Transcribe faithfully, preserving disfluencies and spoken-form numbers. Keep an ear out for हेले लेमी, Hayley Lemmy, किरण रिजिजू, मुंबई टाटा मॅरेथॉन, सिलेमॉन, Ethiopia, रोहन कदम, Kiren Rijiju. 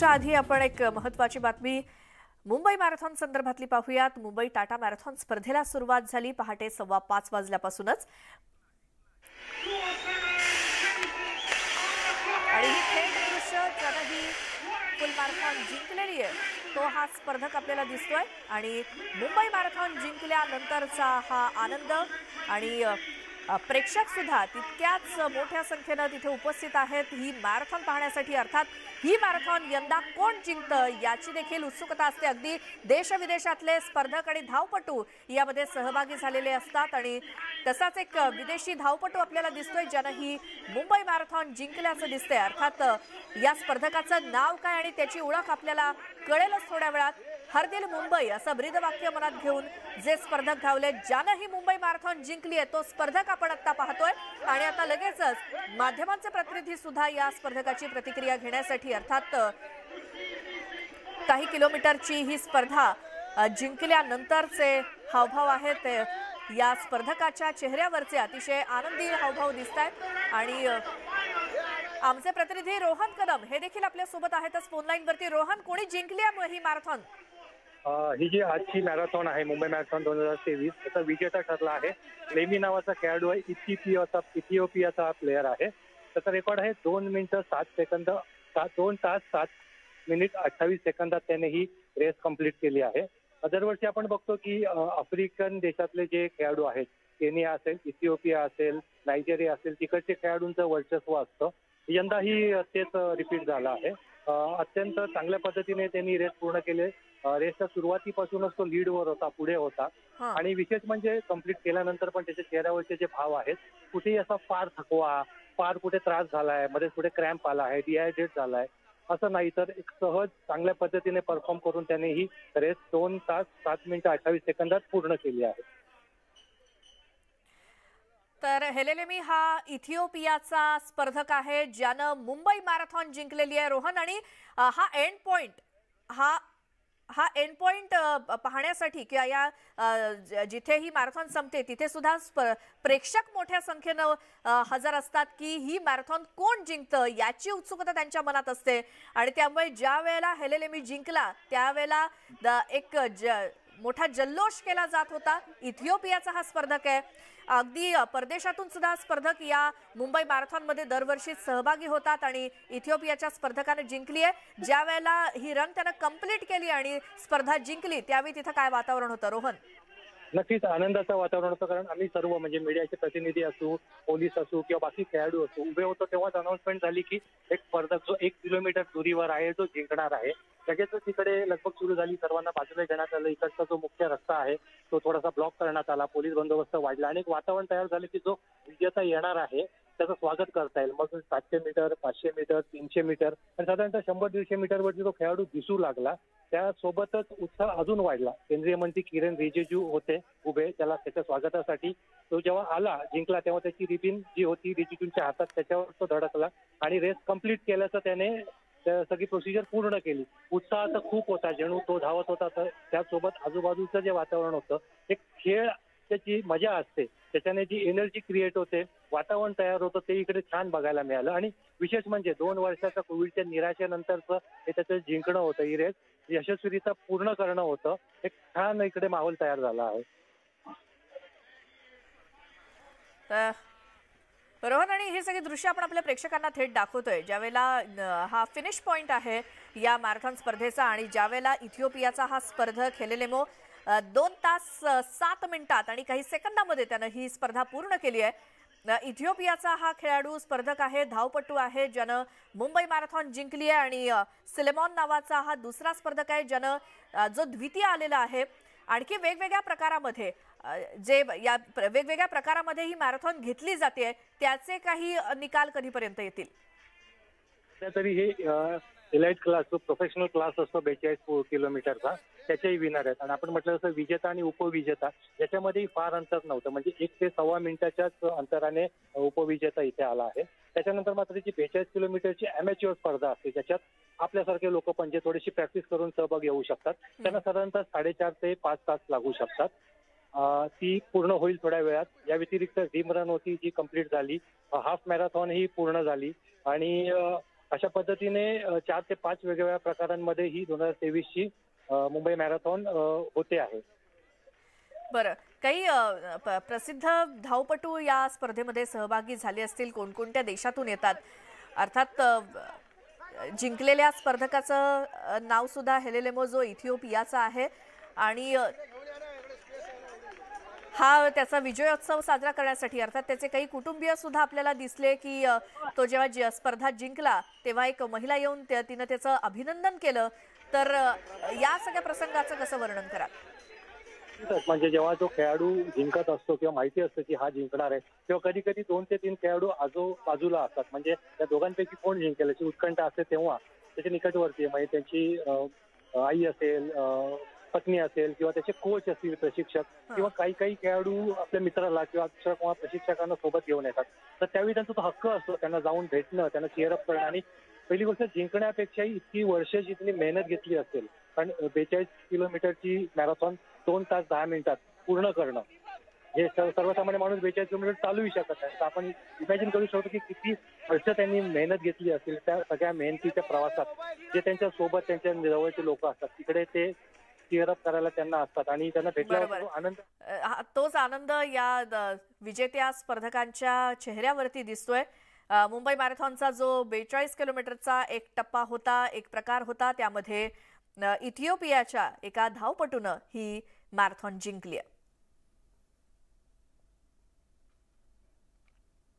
त्याच्या आधी आपण एक महत्त्वाची बातमी मुंबई मॅरेथॉन संदर्भातली पाहूयात। मुंबई टाटा मॅरेथॉन स्पर्धेला सुरुवात झाली पहाटे सव्वा पाच वाजल्यापासूनच आणि ही थेट दृश्य ज्यादा ही फुल मॅरेथॉन जिंकलेली आहे तो हा स्पर्धक आपल्याला दिसतोय आणि मुंबई मॅरेथॉन जिंकल्यानंतरचा हा आनंद आणि प्रेक्षक सुद्धा तितक्याच मोठ्या संख्येने तिथे उपस्थित आहेत ही मॅरेथॉन पाहण्यासाठी। अर्थात ही मॅरेथॉन यंदा कोण जिंकतं याची देखील उत्सुकता असते। अगदी देश विदेशातले स्पर्धक आणि धावपटू यामध्ये सहभागी झालेले असतात आणि तसाच एक विदेशी धावपटू आपल्याला दिसतोय ज्याने ही मुंबई मॅरेथॉन जिंकल्याचं दिसतंय। अर्थात या स्पर्धकाचं नाव काय आणि त्याची ओळख आपल्याला कळेलच थोड्या वेळात। हरदिल मुंबई असं ब्रीदवाक्य मनात घेऊन जे स्पर्धक धावले ज्याने ही मुंबई मॅरेथॉन जिंकली आहे तो स्पर्धक आपण आता पाहतोय आणि आता लगेचच माध्यमांचे प्रतिनिधी सुद्धा या स्पर्धकाची प्रतिक्रिया घेण्यासाठी अर्थात काही किलोमीटरची ही स्पर्धा जिंकल्यानंतरचे हावभाव आहेत या स्पर्धकाच्या चेहऱ्यावरचे अतिशय आनंदी हावभाव दिसतायत आणि आमचे प्रतिनिधी रोहन कदम हे देखील आपल्या सोबत आहेतच फोन लाईन वरती। रोहन, कोणी जिंकली आहे ही मॅरेथॉन? ही जी आज की मॅरेथॉन है मुंबई मॅरेथॉन दोन हजार तेवीस त्याचा विजेता ठरला है लेमी नावाचा खेळाडू आहे। इथियोपियाचा इथियोपियाचा प्लेयर है। त्याचा रेकॉर्ड है दोन मिनट सात सेकंद दोन तास सात मिनिट अठ्ठावीस सेकंदात त्याने ही रेस कंप्लीट केली आहे। दरवर्षी आपण बघतो की आफ्रिकन देशातले जे खेळाडू आहेत केनिया असेल इथियोपिया असेल नायजेरिया असेल तिकडचे खेळाडूंचं वर्चस्व असतं। यंदा ही तेच रिपीट झालं आहे। अत्यंत चांगल्या पद्धतीने त्यांनी रेस पूर्ण केली। रेसच्या सुरुवातीपासूनच तो लीडवर होता पुढे होता आणि विशेष म्हणजे कंप्लीट केल्यानंतर पण त्याच्या चेहऱ्यावरचे जे भाव आहेत कुठेही असा फार थकवा फार कुठे त्रास झाला आहे मध्ये कुठे क्रॅम्प आला आहे डिहायड्रेट झाला आहे असं नाही तर एक सहज चांगल्या पद्धतीने परफॉर्म करून त्याने ही रेस दोन तास सात मिनिटं अठ्ठावीस सेकंदात पूर्ण केली आहे। तर हेले लेमी हा इथियोपियाचा स्पर्धक आहे ज्याने मुंबई मॅरेथॉन जिंकलेली आहे। रोहन, आणि हा एंड पॉइंट हा हा एंड पॉइंट पाहण्यासाठी की या जिथे ही मॅरेथॉन संपते तिथे सुद्धा प्रेक्षक मोठ्या संख्येने हजर असतात की ही मॅरेथॉन कोण जिंकतं याची उत्सुकता त्यांच्या मनात असते आणि त्यामुळे ज्या वेळेला हेले लेमी जिंकला त्यावेळेला एक मोठा जल्लोष केला जात होता। इथियोपियाचा हा स्पर्धक आहे। अगदी परदेशातून सुद्धा स्पर्धक या मुंबई मॅरेथॉन मध्ये दरवर्षी सहभागी होतात आणि इथियोपियाच्या स्पर्धकाने जिंकली आहे। ज्या वेळेला ही रन त्याने कंप्लीट केली आणि स्पर्धा जिंकली त्यावेळी तिथे काय वातावरण होतं रोहन? नक्कीच आनंदाचं वातावरण होतं कारण आम्ही सर्व म्हणजे मीडियाचे प्रतिनिधी असू पोलीस असू किंवा बाकी खेळाडू असू उभे होतो तेव्हाच अनाउन्समेंट झाली की एक स्पर्धक जो एक किलोमीटर दुरीवर आहे तो जिंकणार आहे। लगेच तिकडे लगभग सुरू झाली सर्वांना बाजूला घेण्यात आलं। इकडचा जो मुख्य रस्ता आहे तो थोडासा ब्लॉक करण्यात आला पोलीस बंदोबस्त वाढला आणि एक वातावरण तयार झालं की जो विजेता येणार आहे त्याचं स्वागत करता येईल। मग सातशे मीटर पाचशे मीटर तीनशे मीटर आणि साधारणतः शंभर दीडशे मीटरवरती जो खेळाडू दिसू लागला त्यासोबतच उत्साह अजून वाढला। केंद्रीय मंत्री किरण रिजिजू होते उभे त्याला त्याच्या स्वागतासाठी तो जेव्हा आला जिंकला तेव्हा त्याची रिबिन जी होती रिजिजूंच्या हातात त्याच्यावर तो धडकला आणि रेस कंप्लीट केल्याचं त्याने सगळी प्रोसिजर पूर्ण केली। उत्साह तर खूप होता जणू तो धावत होता तर त्यासोबत आजूबाजूचं जे वातावरण होतं एक खेळ त्याची मजा असते त्याच्याने जी एनर्जी क्रिएट होते वातावरण तयार होतं ते इकडे छान बघायला मिळालं आणि विशेष म्हणजे दोन वर्षाच्या कोविडच्या निराशेनंतरचं हे त्याचं जिंकणं होतं ही रेस यशस्वीरित्या पूर्ण करणं होतं। एक छान इकडे माहोल तयार झाला आहे। रोहन, आणि हे सगळे दृश्य आपण आपल्या प्रेक्षकांना थेट दाखवतोय ज्यावेळेला हा फिनिश पॉइंट आहे या मॅरेथॉन स्पर्धेचा आणि ज्यावेळेला इथियोपियाचा हा स्पर्धक हेले लेमो दोन तास सात मिनिटात आणि काही सेकंदामध्ये त्यानं ही स्पर्धा पूर्ण केली आहे। इथियोपियाचा हा खेळाडू स्पर्धक आहे धावपटू आहे ज्यानं मुंबई मॅरेथॉन जिंकली आहे आणि सिलेमॉन नावाचा हा दुसरा स्पर्धक आहे ज्यानं जो द्वितीय आलेला आहे। आणखी वेगवेगळ्या प्रकारामध्ये जे या वेगवेगळ्या प्रकारामध्ये ही मॅरेथॉन घेतली जाते त्याचे काही निकाल कधीपर्यंत येतील? सध्या तरी हे इलाइट क्लास जो प्रोफेशनल क्लास असतो बेचाळीस किलोमीटरचा त्याचेही विनर आहेत आणि आपण म्हटलं तसं विजेता आणि उपविजेता याच्यामध्येही फार अंतर नव्हतं म्हणजे एक ते सव्वा मिनिटाच्याच अंतराने उपविजेता इथे आला आहे। त्याच्यानंतर मात्र जी बेचाळीस किलोमीटरची अमेच्युअर स्पर्धा असते ज्याच्यात आपल्यासारखे लोक पण जे थोडीशी प्रॅक्टिस करून सहभाग घेऊ शकतात त्यांना साधारणतः साडेचार ते पाच तास लागू शकतात। ती पूर्ण होईल थोड्या वेळात। या व्यतिरिक्त झिम रन होती जी कंप्लीट झाली हाफ मॅरेथॉन ही पूर्ण झाली आणि अशा पद्धतीने चार ते पाच वेगवेगळ्या प्रकारांमध्ये ही दोन हजार तेवीस ची मुंबई मॅरेथॉन होते आहे। बरं, काही प्रसिद्ध धावपटू या स्पर्धेमध्ये सहभागी झाले असतील, कोणकोणत्या देशातून येतात? अर्थात जिंकलेल्या स्पर्धकाचं नाव सुद्धा हेले लेमो जो इथियोपियाचा आहे आणि हा त्याचा विजयोत्सव साजरा करण्यासाठी अर्थात त्याचे काही कुटुंबीय सुद्धा आपल्याला दिसले की तो जेव्हा स्पर्धा जिंकला तेव्हा एक महिला येऊन तिने त्याचं अभिनंदन केलं, तर या सगळ्या प्रसंगाचं कसं वर्णन कराल? म्हणजे जेव्हा जो खेळाडू जिंकत असतो किंवा माहिती असते की हा जिंकणार आहे, तेव्हा कधी कधी दोन ते तीन खेळाडू आजू बाजूला असतात, म्हणजे त्या दोघांपैकी कोण जिंकेल याची उत्कंठा असते, तेव्हा त्याचे निकटवर्ती म्हणजे त्यांची आई असेल, पत्नी असेल किंवा त्याचे कोच असतील, प्रशिक्षक, किंवा काही काही खेळाडू आपल्या मित्राला किंवा दुसऱ्या कोणा प्रशिक्षकांना सोबत घेऊन येतात, तर त्यावेळी त्यांचा तो हक्क असतो त्यांना जाऊन भेटणं, त्यांना चेअरअप करणं। आणि पहिली गोष्ट जिंकण्यापेक्षाही इतकी वर्ष जितनी मेहनत घेतली असेल, कारण बेचाळीस किलोमीटरची मॅरेथॉन दोन तास दहा मिनिटात पूर्ण करणं हे सर्वसामान्य माणूस बेचाळीस किलोमीटर चालूही शकत नाही, तर आपण इमॅजिन करू शकतो की किती वर्ष त्यांनी मेहनत घेतली असेल। त्या सगळ्या मेहनतीच्या प्रवासात जे त्यांच्या सोबत त्यांच्या जवळचे लोक असतात तिकडे ते चेअरअप करायला त्यांना असतात आणि त्यांना भेटल्यावर आनंद, तोच आनंद या विजेत्या स्पर्धकांच्या चेहऱ्यावरती दिसतोय। मुंबई मॅरेथॉनचा जो बेचाळीस किलोमीटरचा एक टप्पा होता, एक प्रकार होता, त्यामध्ये इथियोपियाच्या एका धावपटूनं ही मॅरेथॉन जिंकली आहे।